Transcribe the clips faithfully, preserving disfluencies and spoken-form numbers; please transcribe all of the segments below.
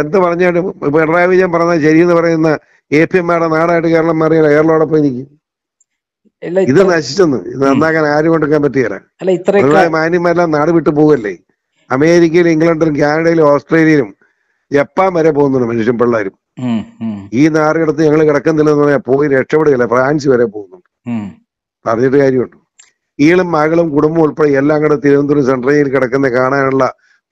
എന്ത് പറഞ്ഞാലും പിണറായി വിജയൻ പറഞ്ഞ ശരിയെന്ന് പറയുന്ന എ പി എമ്മാരുടെ നാടായിട്ട് കേരളം മാറിയാൽ കേരളോടൊപ്പം എനിക്ക് ഇത് നശിച്ചെന്ന് ഇത് നന്നാക്കാൻ ആരും കൊണ്ടെടുക്കാൻ പറ്റിയല്ല. പിണറായി മാന്യന്മാരെല്ലാം നാട് വിട്ടു പോകല്ലേ? അമേരിക്കയിലും ഇംഗ്ലണ്ടിലും കാനഡയിലും ഓസ്ട്രേലിയയിലും ജപ്പാൻ വരെ പോകുന്നുണ്ട് മനുഷ്യൻ പിള്ളേരും. ഈ നാറിടത്ത് ഞങ്ങൾ കിടക്കുന്നില്ലെന്ന് പറഞ്ഞാൽ പോയി രക്ഷപ്പെടുകയല്ല, ഫ്രാൻസ് വരെ പോകുന്നുണ്ട്. പറഞ്ഞിട്ട് കാര്യമുണ്ട്. ഈളും മകളും കുടുംബം ഉൾപ്പെടെ എല്ലാം കൂടെ തിരുവനന്തപുരം സെൻട്രയിൽ കിടക്കുന്ന കാണാനുള്ള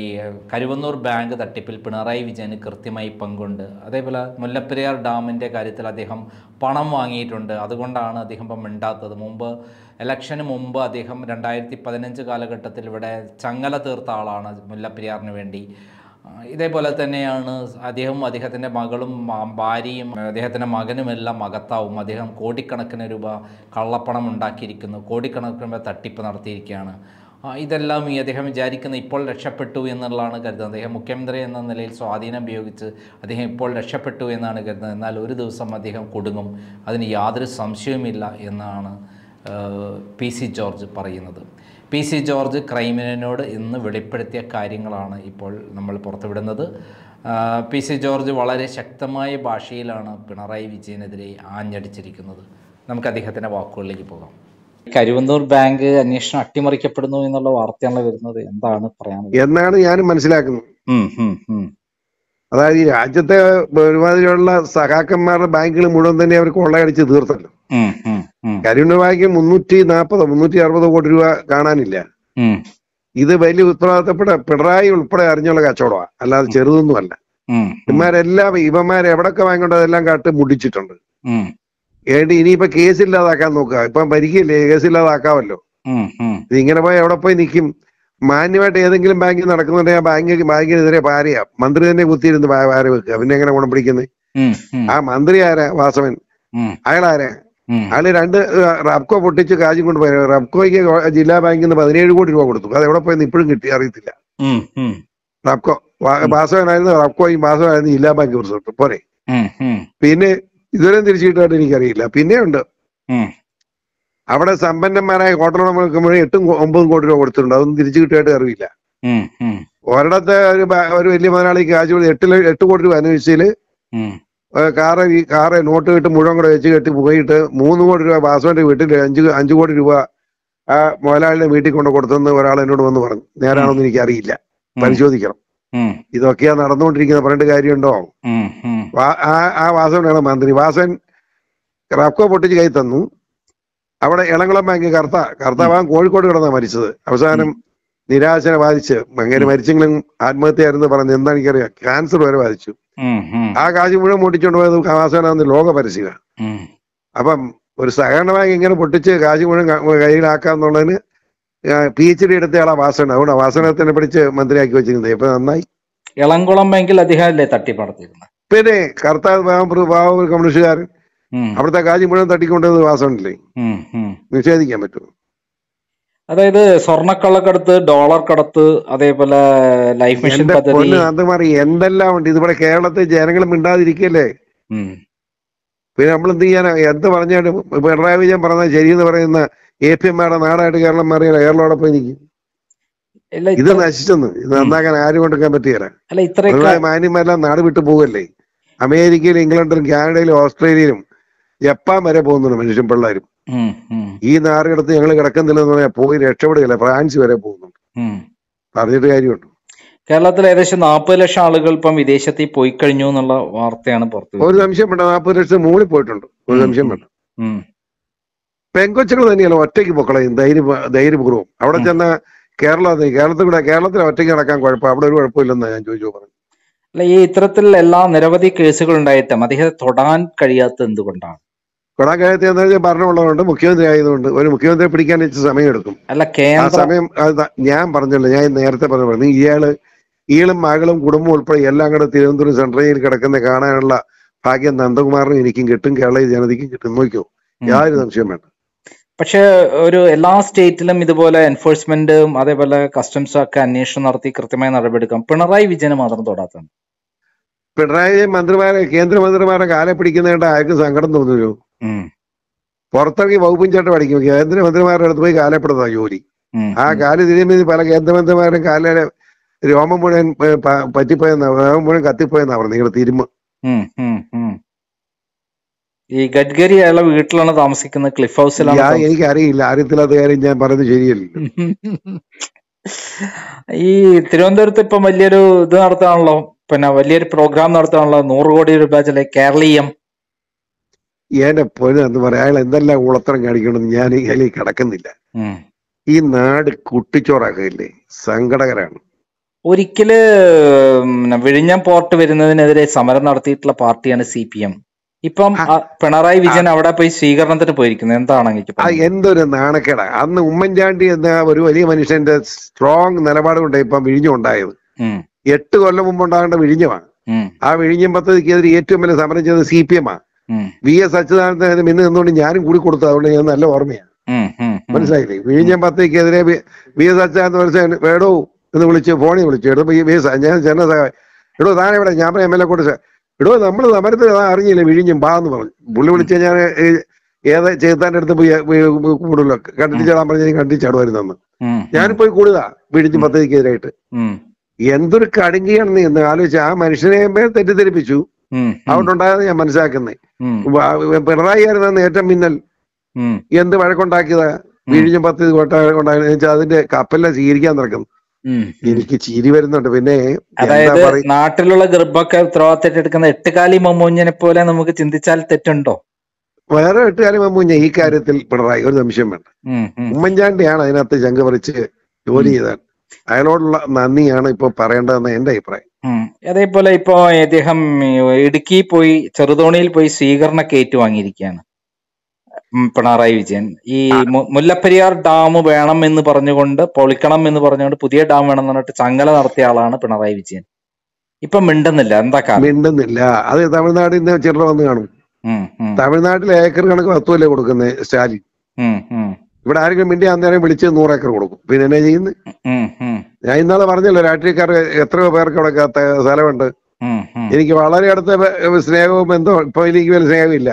ഈ കരുവന്നൂർ ബാങ്ക് തട്ടിപ്പിൽ പിണറായി വിജയന് കൃത്യമായി പങ്കുണ്ട്. അതേപോലെ മുല്ലപ്പെരിയാർ ഡാമിൻ്റെ കാര്യത്തിൽ അദ്ദേഹം പണം വാങ്ങിയിട്ടുണ്ട്. അതുകൊണ്ടാണ് അദ്ദേഹം ഇപ്പം മിണ്ടാത്തത്. മുമ്പ് ഇലക്ഷന് മുമ്പ് അദ്ദേഹം രണ്ടായിരത്തി പതിനഞ്ച് കാലഘട്ടത്തിൽ ഇവിടെ ചങ്ങല തീർത്ത ആളാണ് മുല്ലപ്പെരിയാറിന് വേണ്ടി. ഇതേപോലെ തന്നെയാണ് അദ്ദേഹവും അദ്ദേഹത്തിൻ്റെ മകളും ഭാര്യയും അദ്ദേഹത്തിൻ്റെ മകനുമെല്ലാം മകത്താവും. അദ്ദേഹം കോടിക്കണക്കിന് രൂപ കള്ളപ്പണം ഉണ്ടാക്കിയിരിക്കുന്നു, കോടിക്കണക്കിന് രൂപ തട്ടിപ്പ് നടത്തിയിരിക്കുകയാണ്. ഇതെല്ലാം ഈ അദ്ദേഹം വിചാരിക്കുന്ന ഇപ്പോൾ രക്ഷപ്പെട്ടു എന്നുള്ളതാണ് കരുതുന്നത്. അദ്ദേഹം മുഖ്യമന്ത്രി എന്ന നിലയിൽ സ്വാധീനം ഉപയോഗിച്ച് അദ്ദേഹം ഇപ്പോൾ രക്ഷപ്പെട്ടു എന്നാണ് കരുതുന്നത്. എന്നാൽ ഒരു ദിവസം അദ്ദേഹം കുടുങ്ങും, അതിന് യാതൊരു സംശയവുമില്ല എന്നാണ് പി സി ജോർജ് പറയുന്നത്. പി സി ജോർജ് ക്രൈമിനോട് ഇന്ന് വെളിപ്പെടുത്തിയ കാര്യങ്ങളാണ് ഇപ്പോൾ നമ്മൾ പുറത്തുവിടുന്നത്. പി സി ജോർജ് വളരെ ശക്തമായ ഭാഷയിലാണ് പിണറായി വിജയനെതിരെ ആഞ്ഞടിച്ചിരിക്കുന്നത്. നമുക്ക് അദ്ദേഹത്തിൻ്റെ വാക്കുകളിലേക്ക് പോകാം. കരുവന്നൂർ ബാങ്ക് അന്വേഷണം അട്ടിമറിക്കപ്പെടുന്നു എന്നുള്ള വാർത്തയാണ് വരുന്നത്. എന്താണ് പറയാൻ എന്നാണ് ഞാനും മനസ്സിലാക്കുന്നത്. അതായത് ഈ രാജ്യത്തെ ഒരുമാതിരിയുള്ള സഹാക്കന്മാരുടെ ബാങ്കുകൾ മുഴുവൻ തന്നെ അവർ കൊള്ളയടിച്ച് തീർത്തല്ലോ. കരുവന്നൂർ ബാങ്ക് മുന്നൂറ്റി നാപ്പതോ മുന്നൂറ്റി അറുപതോ കോടി രൂപ കാണാനില്ല. ഇത് വലിയ ഉത്തരവാദിത്തപ്പെട്ട പിണറായി ഉൾപ്പെടെ അറിഞ്ഞുള്ള കച്ചവടമാണ്, അല്ലാതെ ചെറുതൊന്നും അല്ല. ഇവന്മാരെല്ലാം ഇവന്മാർ എവിടൊക്കെ വാങ്ങിക്കൊണ്ട് അതെല്ലാം കാട്ട് മുടിച്ചിട്ടുണ്ട്. ഏണ്ടി ഇനിയിപ്പൊ കേസില്ലാതാക്കാൻ നോക്കുക. ഇപ്പം ഭരിക്കില്ലേ, കേസില്ലാതാക്കാമല്ലോ. ഇതിങ്ങനെ പോയി എവിടെ പോയി നിൽക്കും? മാന്യമായിട്ട് ഏതെങ്കിലും ബാങ്കിൽ നടക്കുന്നുണ്ടെങ്കിൽ ആ ബാങ്ക് ബാങ്കിനെതിരെ പാരയാ മന്ത്രി തന്നെ കുത്തിയിരുന്ന് പാര വെക്കുക. പിന്നെ എങ്ങനെ ഗുണം പിടിക്കുന്നത്? ആ മന്ത്രി ആരാ? വാസവൻ. അയാളാരാ? അയാള് രണ്ട് റബ്കോ പൊട്ടിച്ച് കാശും കൊണ്ട് പോയ റബ്കോയ്ക്ക് ജില്ലാ ബാങ്കിൽ നിന്ന് പതിനേഴ് കോടി രൂപ കൊടുത്തു. അത് എവിടെ പോയെന്ന് ഇപ്പോഴും കിട്ടി അറിയത്തില്ല. റബ്കോ വാസവനായിരുന്നു, റബ്കോയും വാസവനായിരുന്നു ജില്ലാ ബാങ്ക് പ്രസിഡന്റ്. പോരെ, പിന്നെ ഇതുവരെ തിരിച്ചു കിട്ടുമായിട്ട് എനിക്കറിയില്ല. പിന്നെയുണ്ട്, അവിടെ സമ്പന്നന്മാരായ ഹോട്ടലുടമകൾക്ക് മുഴുവൻ എട്ടും ഒമ്പതും കോടി രൂപ കൊടുത്തിട്ടുണ്ട്. അതൊന്നും തിരിച്ചു കിട്ടുമായിട്ട് അറിയില്ല. ഒരിടത്തെ ഒരു ഒരു വലിയ മുതലാളിക്ക് കാശ് കൊടുത്ത് എട്ടില് എട്ട് കോടി രൂപ അനുവദിച്ചതിൽ കാറ് കാറ് നോട്ട് കിട്ട് മുഴുവൻ കൂടെ വെച്ച് കെട്ടി പോയിട്ട് മൂന്ന് കോടി രൂപ വാസുവിന്റെ വീട്ടിൽ അഞ്ച് അഞ്ചു കോടി രൂപ ആ മുതലാളിയുടെ വീട്ടിൽ കൊണ്ട് കൊടുത്തെന്ന് ഒരാൾ എന്നോട് വന്ന് പറഞ്ഞു. നേരാണെന്ന് എനിക്കറിയില്ല, പരിശോധിക്കണം. ഇതൊക്കെയാ നടന്നുകൊണ്ടിരിക്കുന്നത്. പറഞ്ഞിട്ട് കാര്യമുണ്ടോ? ആ വാസവനാണ് മന്ത്രി. വാസവൻ റബ്കോ പൊട്ടിച്ച് കൈ തന്നു. അവിടെ ഇളംകുളം ബാങ്ക് കർത്ത കർത്താവാൻ കോഴിക്കോട് കിടന്നാ മരിച്ചത്. അവസാനം നിരാശനെ ബാധിച്ച് അങ്ങനെ മരിച്ചെങ്കിലും ആത്മഹത്യയായിരുന്നു പറഞ്ഞ് എന്താ എനിക്കറിയാം, ക്യാൻസർ വരെ ബാധിച്ചു. ആ കാശ് മുഴുവൻ പൊട്ടിച്ചുകൊണ്ട് പോയത് വാസവനാന്ന് ലോക പരസ്യ. അപ്പം ഒരു സഹകരണ ബാങ്ക് ഇങ്ങനെ പൊട്ടിച്ച് കാശ് മുഴുവൻ കയ്യിലാക്കാന്നുള്ളതിന് പി എച്ച് ഡി എടുത്തയാളാ വാസവൻ. അതുകൊണ്ട് വാസവനത്തിനെ പിടിച്ച് മന്ത്രിയാക്കി വെച്ചിരുന്നത് ഇപ്പൊ നന്നായി. ഇളംകുളം ബാങ്കിൽ അധികാരല്ലേ തട്ടിപ്പ് നടത്തിയിരുന്നത്? പിന്നെ കർത്താവ് പാവം കമ്മ്യൂണിസ്റ്റുകാരൻ അവിടുത്തെ കാര്യം മുഴുവൻ തട്ടിക്കൊണ്ടത് വാസവനില്ലേ? നിഷേധിക്കാൻ പറ്റുമോ? അതായത് സ്വർണ്ണക്കള്ളക്കടത്ത്, ഡോളർ കടത്ത്, അതേപോലെ ലൈഫ് മിഷൻ പദ്ധതി, അത് മാറി എന്തെല്ലാം ഉണ്ട്. ഇതിവിടെ കേരളത്തെ ജനങ്ങൾ മിണ്ടാതിരിക്കല്ലേ? പിന്നെ നമ്മളെന്ത് ചെയ്യാനാ? എന്ത് പറഞ്ഞാലും പിണറായി വിജയൻ പറഞ്ഞ ശരിയെന്ന് പറയുന്ന എ പി എമ്മാരുടെ നാടായിട്ട് കേരളം മാറിയാൽ കേരളോടൊപ്പം എനിക്ക് ഇത് നശിച്ചെന്ന് ഇത് നന്നാക്കാൻ ആരും കൊണ്ടെടുക്കാൻ പറ്റിയല്ല. പിണറായി മാന്യന്മാരെല്ലാം നാട് വിട്ടു പോകല്ലേ? അമേരിക്കയിലും ഇംഗ്ലണ്ടിലും കാനഡയിലും ഓസ്ട്രേലിയയിലും ജപ്പാൻ വരെ പോകുന്നുണ്ട് മനുഷ്യൻ പിള്ളേരും. ഈ നാറിടത്ത് ഞങ്ങൾ കിടക്കുന്നില്ലെന്ന് പറഞ്ഞാൽ പോയി രക്ഷപ്പെടുകയല്ല, ഫ്രാൻസ് വരെ പോകുന്നുണ്ട്. പറഞ്ഞിട്ട് കാര്യമുണ്ട്. കേരളത്തിൽ ഏകദേശം നാൽപ്പത് ലക്ഷം ആളുകൾ ഇപ്പം വിദേശത്ത് പോയി കഴിഞ്ഞു എന്നുള്ള വാർത്തയാണ് പുറത്ത്. ഒരു സംശയം വേണ്ട, നാൽപ്പത് ലക്ഷം മൂടി പോയിട്ടുണ്ട്. ഒരു സംശയം വേണ്ട. പെങ്കൊച്ചുകൾ തന്നെയല്ല ഒറ്റയ്ക്ക് പൊക്കളയും ധൈര്യ ധൈര്യപൂർവ്വം അവിടെ ചെന്ന കേരളം കേരളത്തിൽ കൂടെ കേരളത്തിൽ ഒറ്റയ്ക്ക് നടക്കാൻ കുഴപ്പം അവിടെ ഒരു കുഴപ്പമില്ലെന്നാണ് ഞാൻ ചോദിച്ചു പറഞ്ഞു. അല്ല, ഈ ഇത്തരത്തിൽ എല്ലാ നിരവധി കേസുകൾ ഉണ്ടായിട്ടും അദ്ദേഹത്തെ തൊടാൻ കഴിയാത്ത എന്തുകൊണ്ടാണ്? തൊടാൻ കഴിയാത്ത എന്താ വെച്ചാൽ ഭരണമുള്ളതുകൊണ്ട്, മുഖ്യമന്ത്രി ആയതുകൊണ്ട്. ഒരു മുഖ്യമന്ത്രിയെ പിടിക്കാൻ സമയം എടുക്കും. അല്ല, കേന്ദ്ര സമയം ഞാൻ പറഞ്ഞല്ലോ, ഞാൻ നേരത്തെ പറഞ്ഞു പറഞ്ഞു ഇയാള് ഈളും മകളും കുടുംബവും ഉൾപ്പെടെ എല്ലാം കൂടെ തിരുവനന്തപുരം സെൻട്രയിൽ കിടക്കുന്ന കാണാനുള്ള ഭാഗ്യം നന്ദകുമാറിനും എനിക്കും കിട്ടും, കേരളീയ ജനതയ്ക്കും കിട്ടും. നോക്കിയോ, യാതൊരു സംശയം വേണ്ട. പക്ഷേ ഒരു എല്ലാ സ്റ്റേറ്റിലും ഇതുപോലെ എൻഫോഴ്സ്മെന്റും അതേപോലെ കസ്റ്റംസും ഒക്കെ അന്വേഷണം നടത്തി കൃത്യമായ നടപടിയെടുക്കാം. പിണറായി വിജയന് മാത്രം തൊടാത്ത, പിണറായി മന്ത്രിമാരെ കേന്ദ്രമന്ത്രിമാരെ കാലെ പിടിക്കുന്നതായിട്ട് ആർക്കും സങ്കടം തോന്നൂലോ. പുറത്തിറങ്ങി വകുപ്പും ചേട്ടൻ പഠിക്കും, കേന്ദ്രമന്ത്രിമാരുടെ അടുത്ത് പോയി കാലപ്പെടുന്ന ജോലി. ആ കാല് തിരിയുമ്പോൾ പല കേന്ദ്രമന്ത്രിമാരും കാലയുടെ രോമം മുഴുവൻ പറ്റിപ്പോയെന്ന, രോമം മുഴുവൻ കത്തിപ്പോയെന്നാ പറഞ്ഞു നിങ്ങളുടെ തിരുമ. ഈ ഗഡ്കരി അയാളെ വീട്ടിലാണ് താമസിക്കുന്നത്, ക്ലിഫ് ഹൗസിലാണ്. എനിക്കറിയില്ല, അറിയത്തില്ലാത്ത കാര്യം ഞാൻ പറഞ്ഞത് ശരിയല്ല. ഈ തിരുവനന്തപുരത്ത് ഇപ്പം വലിയൊരു ഇത് നടത്താണല്ലോ, പിന്നെ വലിയൊരു പ്രോഗ്രാം നടത്താണല്ലോ, നൂറ് കോടി രൂപ ചില കേരളീയം. എന്റെ പൊന്ന് പറയാ, അയാൾ എന്തെല്ലാം ഉളത്തരം കാണിക്കണമെന്ന് ഞാൻ അതിൽ കിടക്കുന്നില്ല. ഈ നാട് കുട്ടിച്ചോറാക്കില്ലേ, സങ്കടകരാണ്. ഒരിക്കല് വിഴിഞ്ഞം പോർട്ട് വരുന്നതിനെതിരെ സമരം നടത്തിയിട്ടുള്ള പാർട്ടിയാണ് സി പി എം. ഇപ്പം പിണറായി വിജയൻ അവിടെ പോയി സ്വീകരണത്തിന് പോയിരിക്കുന്നത് എന്താണെങ്കിൽ എന്തൊരു നാണക്കേടാ. അന്ന് ഉമ്മൻചാണ്ടി എന്ന ഒരു വലിയ മനുഷ്യന്റെ സ്ട്രോങ് നിലപാട് കൊണ്ട് ഇപ്പം വിഴിഞ്ഞം ഉണ്ടായത്. എട്ട് കൊല്ലം മുമ്പ് ഉണ്ടാകേണ്ട വിഴിഞ്ഞമാണ്. ആ വിഴിഞ്ഞം പദ്ധതിക്കെതിരെ ഏറ്റവും വലിയ സമരം ചെയ്തത് സി പി എം ആ. വി എസ് അച്യുതാനന്ദൻ മിന്നു നിന്നുകൊണ്ട് ഞാനും കൂടി കൊടുത്തു, അതുകൊണ്ട് ഞാൻ നല്ല ഓർമ്മയാണ്. മനസ്സിലായില്ലേ? വിഴിഞ്ഞം പദ്ധതിക്കെതിരെ വി എസ് അച്യുതാനന്ദൻ വേടോ എന്ന് വിളിച്ച് ഫോണിൽ വിളിച്ചു എടുത്തപ്പോ ഈ വി എസ് ഞാൻ ജന സഹായം ഇടോ താൻ എവിടെ ഞാൻ എം എൽ എ കൊടുത്ത ഇടോ നമ്മള് സമരത്തിൽ അറിഞ്ഞില്ല വിഴിഞ്ഞും ബാ എന്ന് പറഞ്ഞു. പുള്ളി വിളിച്ച് ഞാൻ ഏത് ചേത്താൻ്റെ അടുത്ത് പോയി കൂടുമല്ലോ, കണ്ടിട്ട് ചേടാൻ പറഞ്ഞാൽ കണ്ടിട്ട് ചാടുമായിരുന്നു. ഞാനും പോയി കൂടുതാ വിഴിഞ്ഞും പദ്ധതിക്കെതിരായിട്ട്. എന്തൊരു കടുങ്കിയാണെന്ന് എന്ന് ആലോചിച്ച് ആ മനുഷ്യനെ തെറ്റിദ്ധരിപ്പിച്ചു അവിടുണ്ടായെന്ന് ഞാൻ മനസ്സിലാക്കുന്നേ. പിണറായി ആയിരുന്നു ഏറ്റവും മിന്നൽ. എന്ത് വഴക്കുണ്ടാക്കിയതാ വിഴിഞ്ഞും പദ്ധതി കൊണ്ടാക്കി വെച്ചാൽ അതിന്റെ കപ്പലിനെ സ്വീകരിക്കാൻ നടക്കുന്നു. എനിക്ക് ചിരി വരുന്നുണ്ട്. പിന്നെ അതായത് നാട്ടിലുള്ള ഗർഭമൊക്കെ ഉത്തരവാദിത്തം എട്ടുകാലി മമ്മൂഞ്ഞിനെ പോലെ നമുക്ക് ചിന്തിച്ചാൽ തെറ്റുണ്ടോ? വേറെ എട്ടുകാലി മമ്മൂഞ്ഞ ഈ കാര്യത്തിൽ പിണറായി ഒരു സംശയം വേണ്ട. ഉമ്മൻചാണ്ടിയാണ് അതിനകത്ത് ചങ്ക് പറിച്ച് ജോലി ചെയ്താൽ അയാളോടുള്ള നന്ദിയാണ് ഇപ്പൊ പറയേണ്ടതെന്ന് എന്റെ അഭിപ്രായം. അതേപോലെ ഇപ്പൊ അദ്ദേഹം ഇടുക്കി പോയി ചെറുതോണിയിൽ പോയി സ്വീകരണ കേറ്റ് വാങ്ങിയിരിക്കുകയാണ് പിണറായി വിജയൻ. ഈ മുല്ലപ്പെരിയാർ ഡാം വേണം എന്ന് പറഞ്ഞുകൊണ്ട്, പൊളിക്കണം എന്ന് പറഞ്ഞുകൊണ്ട് പുതിയ ഡാം വേണം എന്ന് പറഞ്ഞിട്ട് ചങ്ങല നടത്തിയ ആളാണ് പിണറായി വിജയൻ. ഇപ്പൊ മിണ്ടുന്നില്ല, എന്താ കാരണം? മിണ്ടുന്നില്ല. അത് തമിഴ്നാടിന്റെ ചിലർ വന്ന് കാണും. തമിഴ്നാട്ടിലെ ഏക്കർ കണക്ക് വസ്തുവല്ലേ കൊടുക്കുന്നത് സ്റ്റാലിൻ. ഇവിടെ ആരെങ്കിലും മിണ്ടി അന്നേരം വിളിച്ച് നൂറ് ഏക്കർ കൊടുക്കും, പിന്നെ എന്നാ ചെയ്യുന്നത്? ഞാൻ ഇന്നാളെ പറഞ്ഞല്ലോ, രാഷ്ട്രീയക്കാർ എത്രയോ പേർക്ക് അവിടെ സ്ഥലമുണ്ട്. എനിക്ക് വളരെ അടുത്ത സ്നേഹവും എന്തോ ഇപ്പൊ എനിക്ക് വലിയ സ്നേഹമില്ല.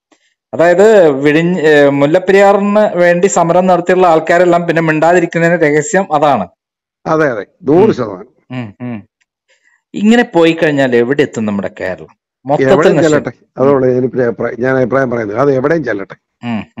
അതായത് വിഴിഞ്ഞ് മുല്ലപ്പെരിയാറിന് വേണ്ടി സമരം നടത്തിയുള്ള ആൾക്കാരെല്ലാം പിന്നെ മിണ്ടാതിരിക്കുന്നതിന് രഹസ്യം അതാണ്. അതെ അതെ, നൂറ് ശതമാനം. ഇങ്ങനെ പോയി കഴിഞ്ഞാൽ എവിടെ എത്തും നമ്മുടെ കേരളം? മൊത്തം ചെല്ലട്ടെ, അതുള്ള ഞാൻ അഭിപ്രായം പറയുന്നത്. അത് എവിടെയും ചെല്ലട്ടെ.